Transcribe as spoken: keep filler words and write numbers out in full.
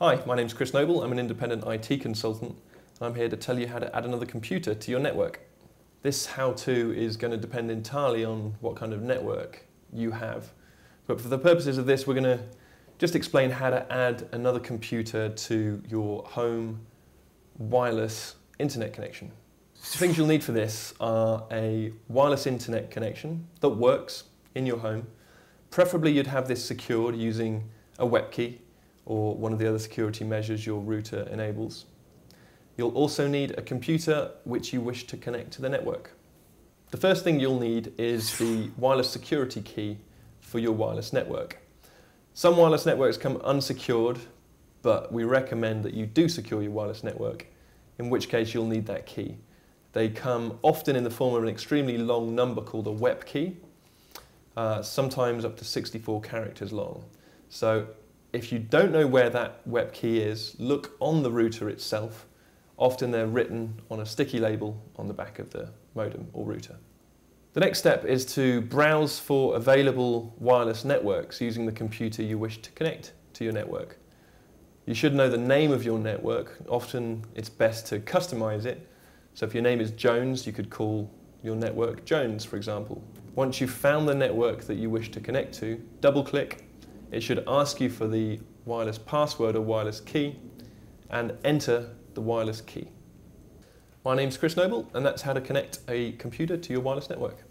Hi, my name's Chris Noble. I'm an independent I T consultant. I'm here to tell you how to add another computer to your network. This how-to is going to depend entirely on what kind of network you have. But for the purposes of this, we're going to just explain how to add another computer to your home wireless internet connection. The things you'll need for this are a wireless internet connection that works in your home. Preferably you'd have this secured using a W E P key, or one of the other security measures your router enables. You'll also need a computer which you wish to connect to the network. The first thing you'll need is the wireless security key for your wireless network. Some wireless networks come unsecured, but we recommend that you do secure your wireless network, in which case you'll need that key. They come often in the form of an extremely long number called a W E P key, uh, sometimes up to sixty-four characters long. So, if you don't know where that W E P key is, look on the router itself. Often they're written on a sticky label on the back of the modem or router. The next step is to browse for available wireless networks using the computer you wish to connect to your network. You should know the name of your network. Often it's best to customize it. So if your name is Jones, you could call your network Jones, for example. Once you've found the network that you wish to connect to, double-click. It should ask you for the wireless password or wireless key, and enter the wireless key. My name's Chris Noble, and that's how to connect a computer to your wireless network.